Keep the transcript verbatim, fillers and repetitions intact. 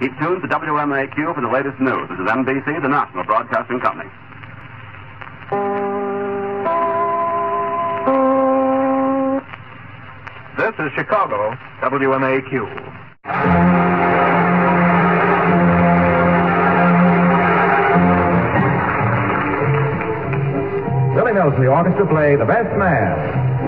Keep tuned to W M A Q for the latest news. This is N B C, the National Broadcasting Company. This is Chicago, W M A Q. Billy Mills Orchestra play The Best Man.